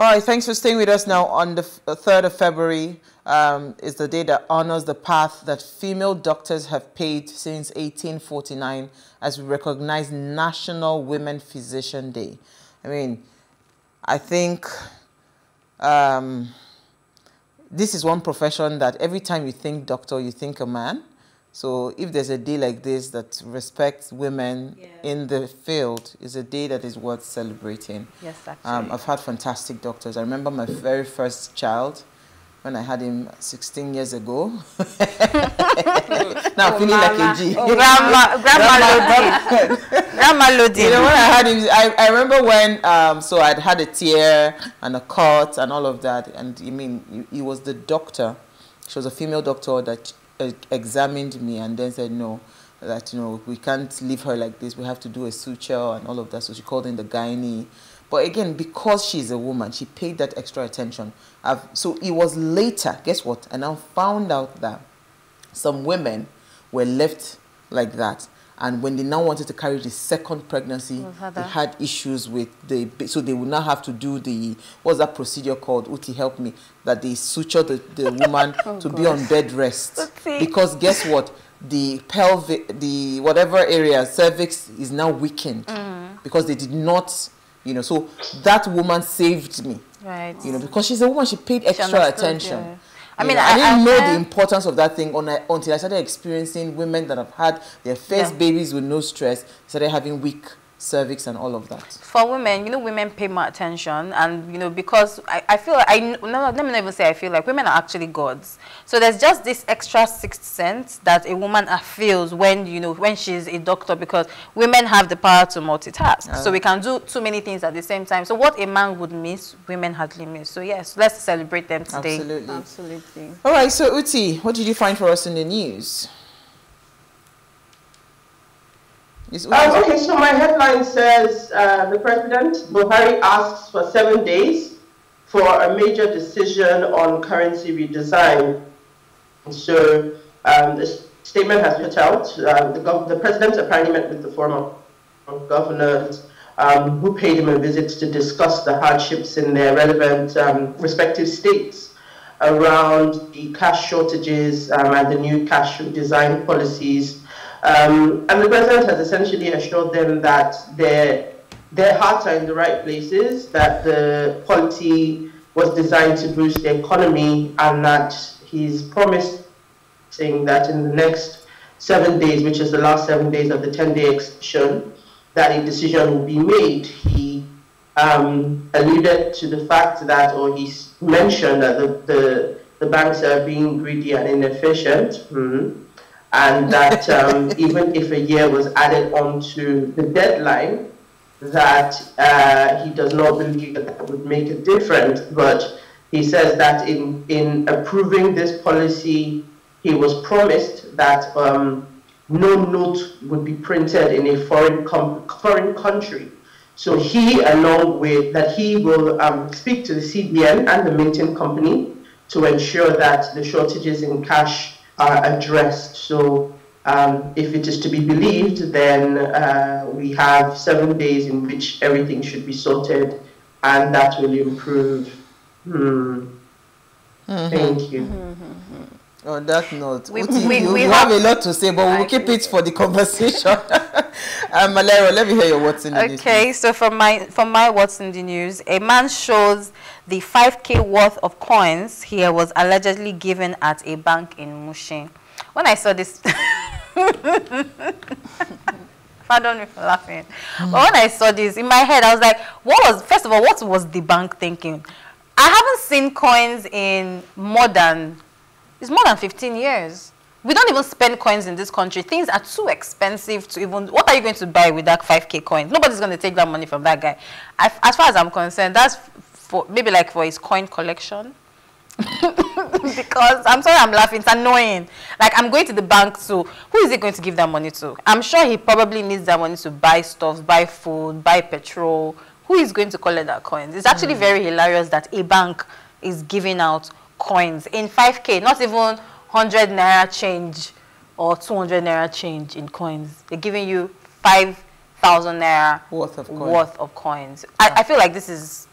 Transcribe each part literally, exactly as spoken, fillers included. All right, thanks for staying with us now on the third of February. Um, is the day that honors the path that female doctors have paved since eighteen forty-nine as we recognize National Women Physician Day. I mean, I think um, this is one profession that every time you think doctor, you think a man. So if there's a day like this that respects women yeah. in the field, it's a day that is worth celebrating. Yes, actually. Um, I've had fantastic doctors. I remember my very first child when I had him sixteen years ago. Now oh, feeling mama. Like a G. Oh, grandma, grandma, grandma, grandma Lodi. You know, when I had him, I, I remember when, um, so I'd had a tear and a cut and all of that. And I mean, he was the doctor. She was a female doctor that examined me and then said no, that you know we can't leave her like this, we have to do a suture and all of that. So she called in the gynae, but again, because she's a woman, she paid that extra attention. I've, so it was later, guess what, and I found out that some women were left like that, and when they now wanted to carry the second pregnancy, they had issues with the, so they would now have to do the, what's that procedure called, Uti help me, that they suture the, the woman oh to God. Be on bed rest. Oopsie. Because guess what, the pelvic, the whatever area, cervix is now weakened mm. because they did not, you know, so that woman saved me. Right. You know, because she's a woman, she paid extra she attention. Yeah. I mean, you know, I, I didn't I, know I, the importance of that thing on, uh, until I started experiencing women that have had their first yeah. babies with no stress, started having weak cervix and all of that. For women, you know, women pay more attention, and you know, because I, I feel like I no, let me not even say I feel like women are actually gods. So there's just this extra sixth sense that a woman feels when you know when she's a doctor, because women have the power to multitask. Oh. So we can do too many things at the same time. So what a man would miss, women hardly miss. So yes, let's celebrate them today. Absolutely, absolutely. All right. So Uti, what did you find for us in the news? Um, okay, so my headline says uh, the president, Buhari, asks for seven days for a major decision on currency redesign. So um, this statement has been put out. Uh, the, the president apparently met with the former governor um, who paid him a visit to discuss the hardships in their relevant um, respective states around the cash shortages um, and the new cash design policies. Um, and the president has essentially assured them that their, their hearts are in the right places, that the policy was designed to boost the economy, and that he's promising that in the next seven days, which is the last seven days of the ten-day extension, that a decision will be made. He um, alluded to the fact that, or he mentioned that the, the, the banks are being greedy and inefficient. Mm-hmm. And that um, even if a year was added on to the deadline, that uh, he does not believe that that would make a difference. But he says that in, in approving this policy, he was promised that um, no note would be printed in a foreign, com foreign country. So he, along with that, he will um, speak to the C B N and the minting company to ensure that the shortages in cash are addressed. So um, if it is to be believed, then uh, we have seven days in which everything should be sorted, and that will improve. Hmm. Mm-hmm. Thank you. Mm-hmm. On that note, we, Uti, we, you, we you have, have a lot to say, but we'll keep it for the conversation. um, Malera, let me hear your what's in the news. Okay, so from my, from my what's in the news, a man shows the five K worth of coins he was allegedly given at a bank in Mushin. When I saw this, pardon me for laughing, mm. but when I saw this in my head, I was like, what was, first of all, what was the bank thinking? I haven't seen coins in more than, it's more than fifteen years. We don't even spend coins in this country. Things are too expensive to even... What are you going to buy with that five K coin? Nobody's going to take that money from that guy. I, as far as I'm concerned, that's... For, maybe like for his coin collection. Because I'm sorry, I'm laughing, it's annoying. Like, I'm going to the bank to, so who is he going to give that money to? I'm sure he probably needs that money to buy stuff, buy food, buy petrol. Who is going to collect that coins? It's actually mm. very hilarious that a bank is giving out coins in five K, not even one hundred naira change or two hundred naira change in coins. They're giving you five thousand naira worth of coins. Worth of coins. Yeah. I, I feel like this is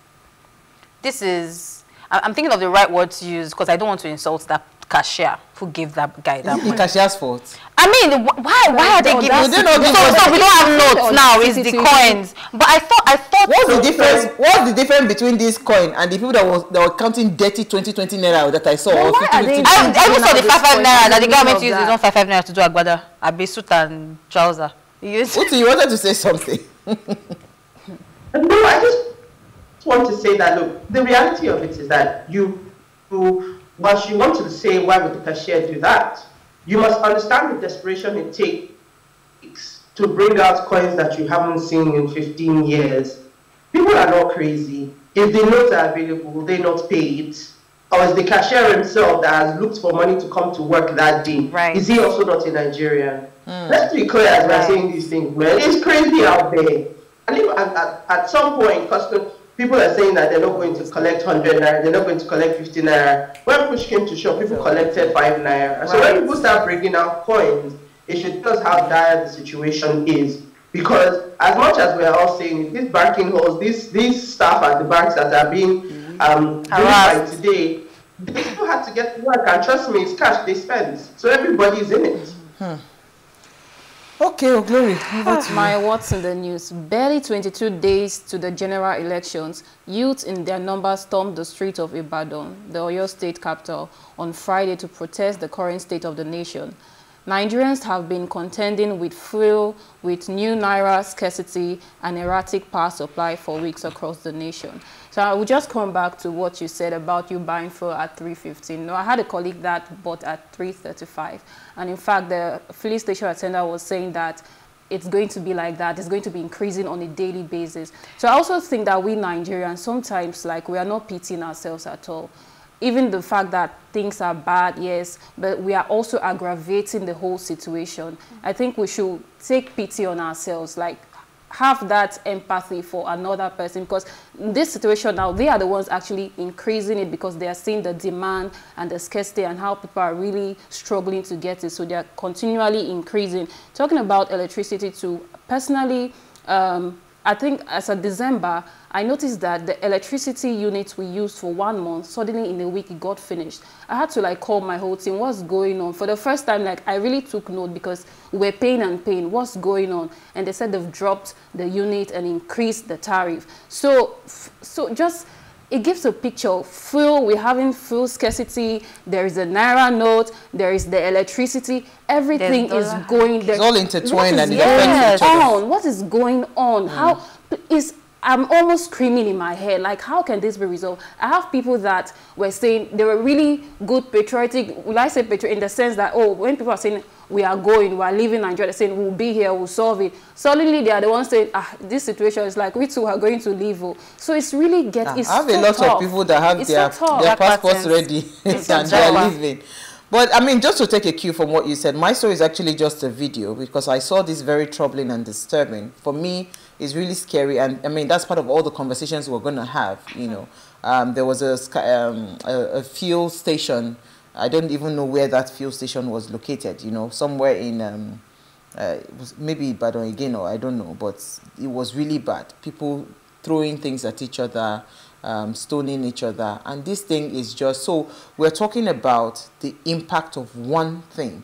this is, I'm thinking of the right word to use because I don't want to insult that cashier who gave that guy that money. The cashier's fault. I mean, why? Why are they giving? So, so we don't have notes now. It's the coins. But I thought, I thought. What's the difference? What's the difference between this coin and the people that was that were counting dirty twenty twenty naira that I saw? I even saw the five five naira that the government used his own five five naira to do agbada, abisuit and trouser. Uti, you wanted to say something? No, I just want to say that look, the reality of it is that you who. Once you want to say, why would the cashier do that? You must understand the desperation it takes to bring out coins that you haven't seen in fifteen years. People are not crazy. If the notes are available, will they not pay it? Or is the cashier himself that has looked for money to come to work that day? Right. Is he also not in Nigeria? Mm. Let's be clear as we're saying these things. Well, it's crazy out there. And if at, at, at some point, customers... people are saying that they're not going to collect one hundred naira, they're not going to collect fifty naira. When push came to shove, people collected five naira. Right. So when people start breaking out coins, it should tell us how dire the situation is. Because as much as we're all saying, these banking halls, these, these staff at the banks that are being mm-hmm. um, harassed by today, they still have to get to work. And trust me, it's cash they spend. So everybody's in it. Hmm. Okay, oh, Glory. My what's in the news. Barely twenty-two days to the general elections, youths in their numbers stormed the streets of Ibadan, the Oyo State capital, on Friday to protest the current state of the nation. Nigerians have been contending with fuel, with new Naira scarcity and erratic power supply for weeks across the nation. So I will just come back to what you said about you buying fuel at three fifteen. No, I had a colleague that bought at three thirty-five. And in fact, the filling station attendant was saying that it's going to be like that. It's going to be increasing on a daily basis. So I also think that we Nigerians, sometimes like we are not pitying ourselves at all. Even the fact that things are bad, yes, but we are also aggravating the whole situation. I think we should take pity on ourselves, like have that empathy for another person, because in this situation now, they are the ones actually increasing it because they are seeing the demand and the scarcity and how people are really struggling to get it. So they are continually increasing. Talking about electricity too, personally, um, I think as of December, I noticed that the electricity units we used for one month, suddenly in a week it got finished. I had to like call my whole team, what's going on? For the first time, like I really took note because we were paying and paying, what's going on? And they said they've dropped the unit and increased the tariff. So, so just, it gives a picture of fuel, we're having fuel scarcity, there is a Naira note, there is the electricity, everything is going there. It's all intertwined and yes. on. What is going on? Mm. How is I'm almost screaming in my head, like, how can this be resolved? I have people that were saying they were really good patriotic, will I say patriotic, in the sense that, oh, when people are saying, we are going, we are leaving Nigeria, saying we'll be here, we'll solve it. Suddenly they are the ones saying, ah, this situation is like, we too are going to leave. So it's really getting it's I have so a lot tough. Of people that have it's their, so their passports ready and they are leaving. But I mean, just to take a cue from what you said, my story is actually just a video because I saw this very troubling and disturbing. For me, it's really scary. And I mean, that's part of all the conversations we're going to have, you know. Um, there was a, um, a, a fuel station. I don't even know where that fuel station was located, you know, somewhere in, um, uh, it was maybe Ibadan again, or I don't know, but it was really bad. People throwing things at each other, um, stoning each other. And this thing is just, so we're talking about the impact of one thing,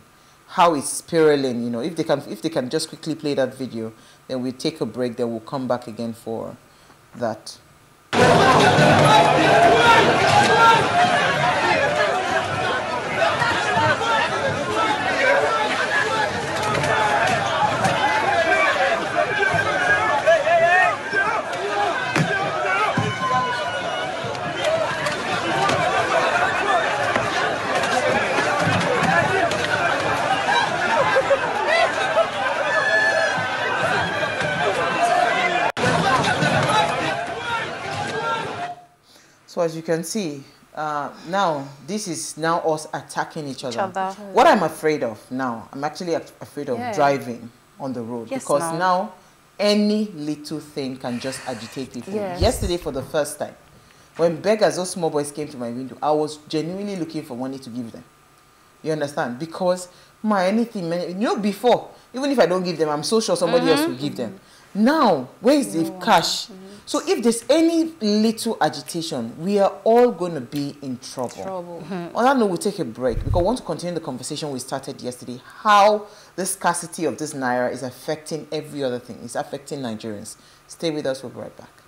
how it's spiraling, you know. If they can, if they can just quickly play that video, then we'll take a break, then we'll come back again for that. So as you can see, uh, now this is now us attacking each other. each other. What I'm afraid of now, I'm actually af afraid of yeah. driving on the road yes, because now. now any little thing can just agitate people. Yes. Yesterday for the first time, when beggars, those small boys came to my window, I was genuinely looking for money to give them. You understand? Because my anything, many, you know, before, even if I don't give them, I'm so sure somebody mm-hmm. else will give them. Now, where is the no. cash? Mm-hmm. So if there's any little agitation, we are all going to be in trouble. trouble. Mm-hmm. On that note, we'll take a break because I want to continue the conversation we started yesterday, how the scarcity of this Naira is affecting every other thing. It's affecting Nigerians. Stay with us. We'll be right back.